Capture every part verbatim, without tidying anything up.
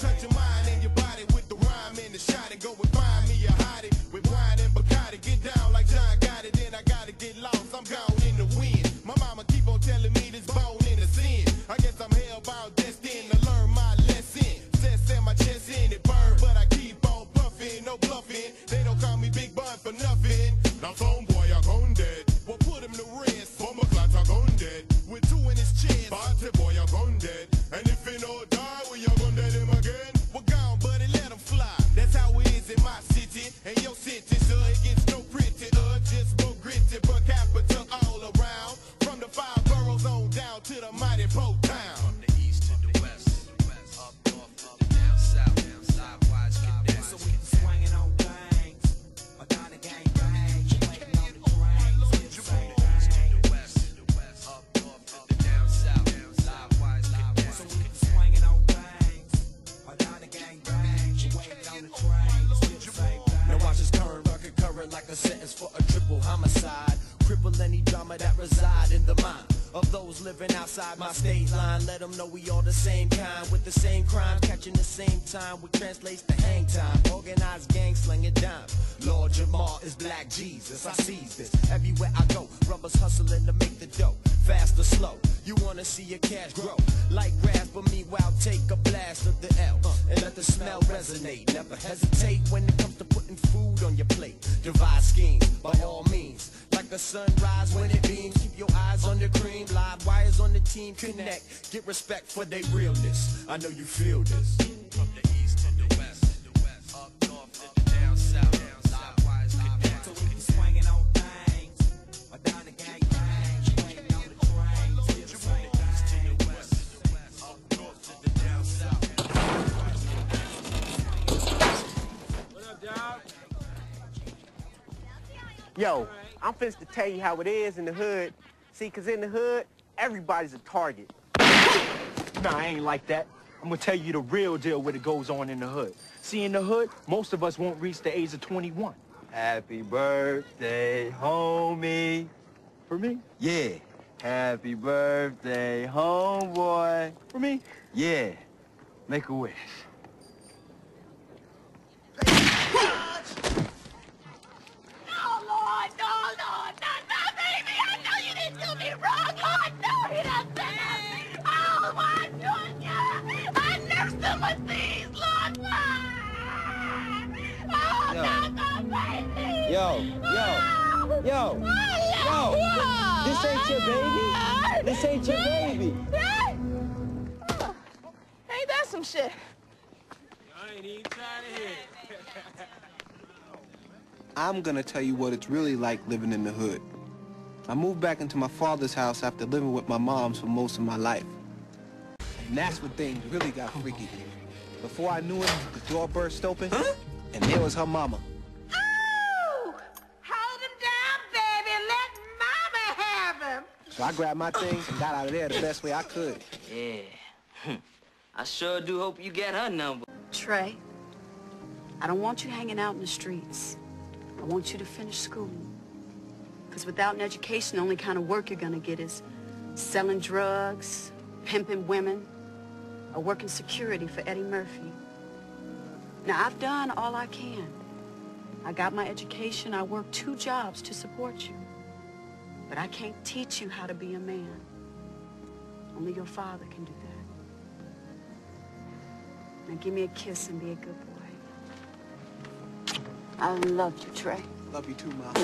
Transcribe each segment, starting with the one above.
touch your mind and your body with the rhyme and the shot. And go and find me a hottie with wine and Bacardi. Get down like John got it, then I gotta get lost. I'm gone in the wind. My mama keep on telling me this bone in the sin. I guess I'm hellbound destined to learn my lesson. Sets in my chest in it burn, but I keep on puffing, no bluffing. They don't call me Big Bun for nothing. Now homeboy, I gone dead. Well, put him to rest. Former clots, I gone dead. With two in his chest. Party boy, I gone dead. And if you know die, we are gonna let him again. We're gone, buddy, let him fly. That's how it is in my city. And your city, so it gets no pretty, uh, just more gritty, per capita all around. From the five boroughs on down to the mighty Pope Town. From the east to the west, up north, up down south, down sidewise, down. So we swinging on bangs, I got a gang bang, waiting on the brains. From the east to the west, up north, up down south, down sidewise, down. So we swinging on bangs, I got a gang bang, waiting on the brains. Now watch this current record current like a sentence for a triple homicide. Cripple any drama that reside in the mind of those living outside my state line. Let them know we all the same kind, with the same crime, catching the same time, which translates to hang time. Organized gang slinging dime. Lord Jamar is black Jesus, I seize this. Everywhere I go, rubbers hustling to make the dough. Fast or slow, you wanna see your cash grow like grass, but meanwhile take a blast of the L uh, and let the smell resonate. Never hesitate when it comes to putting food on your plate. Devise schemes, by all means, like the sunrise when it beams. Keep your eyes on the cream, live wires on the team, connect. Get respect for their realness, I know you feel this. From the east to the west, up north, up down south, live wires connect. So we be swinging on things, or down the gang bang, waiting on the trains. From the east to the west, up north, to the down south. What up, dog? Yo, I'm finna to tell you how it is in the hood. See, cause in the hood, everybody's a target. Nah, I ain't like that. I'm gonna tell you the real deal what it goes on in the hood. See, in the hood, most of us won't reach the age of twenty-one. Happy birthday, homie. For me? Yeah. Happy birthday, homeboy. For me? Yeah. Make a wish. Yo, yo, yo, yo, this ain't your baby, this ain't your baby. Oh, ain't that some shit? I ain't even tired of it. I'm gonna tell you what it's really like living in the hood. I moved back into my father's house after living with my mom's for most of my life. And that's when things really got freaky. Before I knew it, the door burst open, huh? And there was her mama. So I grabbed my things and got out of there the best way I could. Yeah. Hm. I sure do hope you get her number. Trey, I don't want you hanging out in the streets. I want you to finish school. Because without an education, the only kind of work you're going to get is selling drugs, pimping women, or working security for Eddie Murphy. Now, I've done all I can. I got my education. I worked two jobs to support you. But I can't teach you how to be a man. Only your father can do that. Now give me a kiss and be a good boy. I love you, Trey. Love you too, Mom.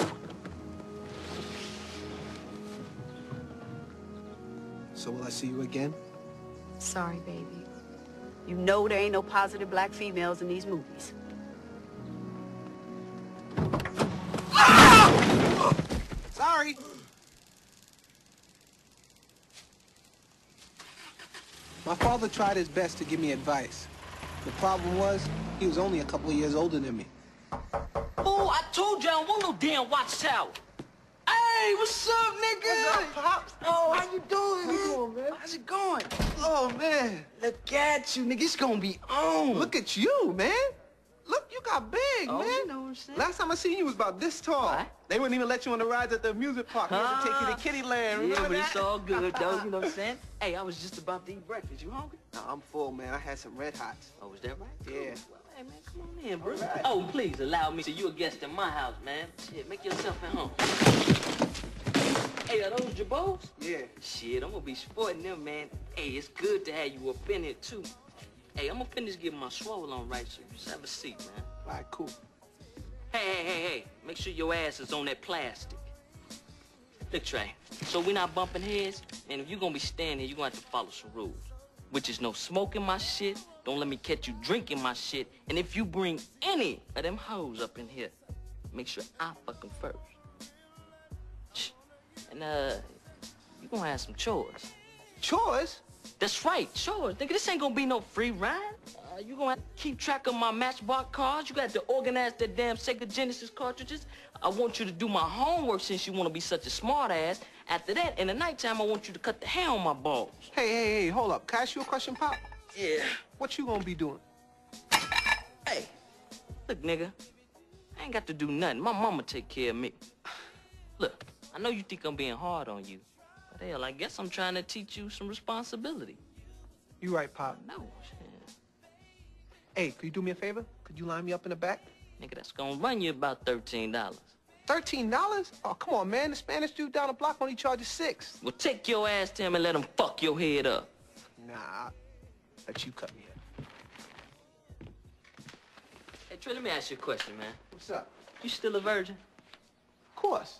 So will I see you again? Sorry, baby. You know there ain't no positive black females in these movies. Ah! Sorry. My father tried his best to give me advice. The problem was, he was only a couple of years older than me. Boo, I told you I don't want no damn watchtower. Hey, what's up, nigga? What's up, Pops? Oh, how you doing? How you doing, man? How's it going? Oh, man. Look at you, nigga. It's gonna be on. Look at you, man. Look You got big, oh, man. You know what I'm saying? Last time I seen you was about this tall. What? They wouldn't even let you on the rides at the amusement park. They had to take you to Kitty Land. Remember yeah, but that? It's all good, though. You know what I'm saying? Hey, I was just about to eat breakfast. You hungry? No, I'm full, man. I had some Red Hots. Oh, is that right? Yeah. Cool. Hey, man, come on in, bro. Right. Oh, please allow me. So you a guest in my house, man. Shit, make yourself at home. Hey, are those Jabos? Yeah. Shit, I'm gonna be sporting them, man. Hey, it's good to have you up in it, too. Hey, I'm gonna finish getting my swole on right, so you just have a seat, man. All right, cool. Hey, hey, hey, hey, make sure your ass is on that plastic. Look, Trey, so we're not bumping heads, and if you're gonna be standing, you're gonna have to follow some rules, which is no smoking my shit, don't let me catch you drinking my shit, and if you bring any of them hoes up in here, make sure I fuck them first. And, uh, you're gonna have some chores. Chores? That's right, chores. Nigga, this ain't gonna be no free ride. Uh, you gonna have to keep track of my Matchbox cards. You got to organize the damn Sega Genesis cartridges. I want you to do my homework since you wanna be such a smart ass. After that, in the nighttime, I want you to cut the hair on my balls. Hey, hey, hey, hold up. Can I ask you a question, Pop? Yeah. What you gonna be doing? Hey, look, nigga, I ain't got to do nothing. My mama take care of me. Look, I know you think I'm being hard on you. Hell, I guess I'm trying to teach you some responsibility. You right, Pop. No. Hey, could you do me a favor? Could you line me up in the back? Nigga, that's gonna run you about thirteen dollars. thirteen dollars? Oh, come on, man. The Spanish dude down the block only charges six. Well, take your ass to him and let him fuck your head up. Nah, I'll let you cut me up. Hey, Trey, let me ask you a question, man. What's up? You still a virgin? Of course.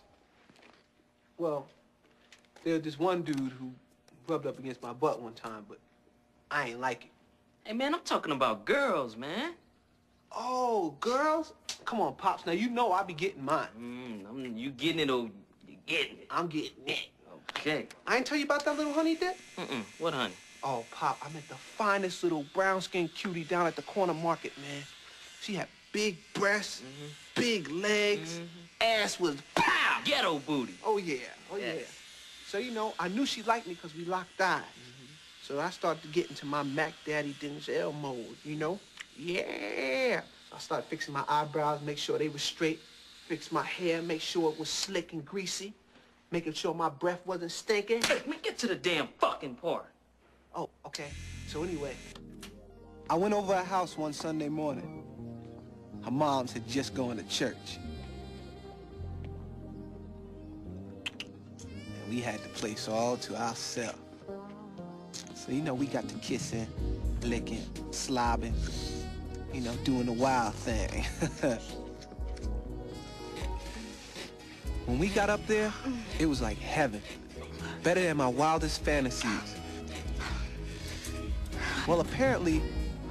Well... there's this one dude who rubbed up against my butt one time, but I ain't like it. Hey, man, I'm talking about girls, man. Oh, girls? Come on, Pops. Now, you know I be getting mine. Mm, I'm, you getting it or you getting it? I'm getting it. Okay. I ain't tell you about that little honey dip? Mm-mm. What honey? Oh, Pop, I met the finest little brown-skinned cutie down at the corner market, man. She had big breasts, mm-hmm. big legs, mm-hmm. ass was pow! Ghetto booty. Oh, yeah. Oh, yes. yeah. So, you know, I knew she liked me because we locked eyes. Mm-hmm. So I started to get into my Mac Daddy Denzel mode, you know? Yeah. So I started fixing my eyebrows, make sure they were straight, fix my hair, make sure it was slick and greasy, making sure my breath wasn't stinking. Hey, let me get to the damn fucking part. Oh, okay. So anyway, I went over her house one Sunday morning. Her moms had just gone to church. We had the place all to ourselves. So, you know, we got to kissing, licking, slobbing, you know, doing the wild thing. When we got up there, it was like heaven. Better than my wildest fantasies. Well, apparently,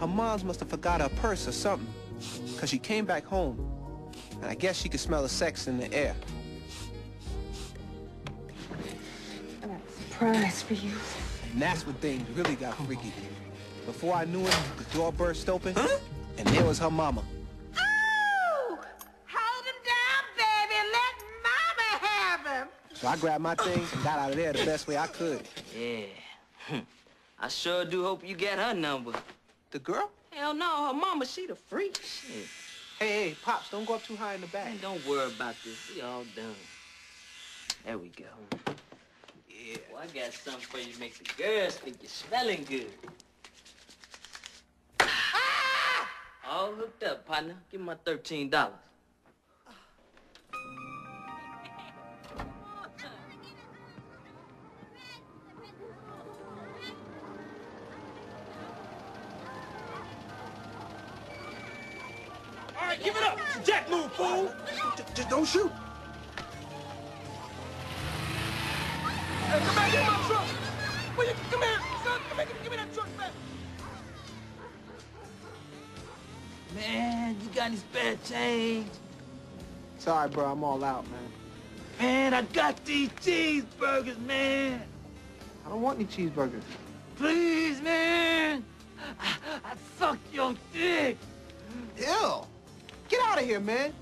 her moms must have forgot her purse or something, because she came back home, and I guess she could smell the sex in the air. Prize for you. And that's when things really got freaky. Before I knew it, the door burst open, huh? And there was her mama. Ooh! Hold him down, baby. Let mama have him. So I grabbed my things and got out of there the best way I could. Yeah. I sure do hope you get her number. The girl? Hell no, her mama, she the freak. Shit. Hey, hey, Pops, don't go up too high in the back. Man, don't worry about this. We all done. There we go. Yeah. Well, I got something for you to make the girls think you're smelling good. Ah! All hooked up, partner. Give me my thirteen dollars. All right, give it up. Jack move, fool. Just, just don't shoot. Come back in my truck! Will you come here, son? Come here, give me that truck back! Man, you got any spare change? Sorry, bro, I'm all out, man. Man, I got these cheeseburgers, man! I don't want any cheeseburgers. Please, man! I, I sucked your dick! Ew! Get out of here, man!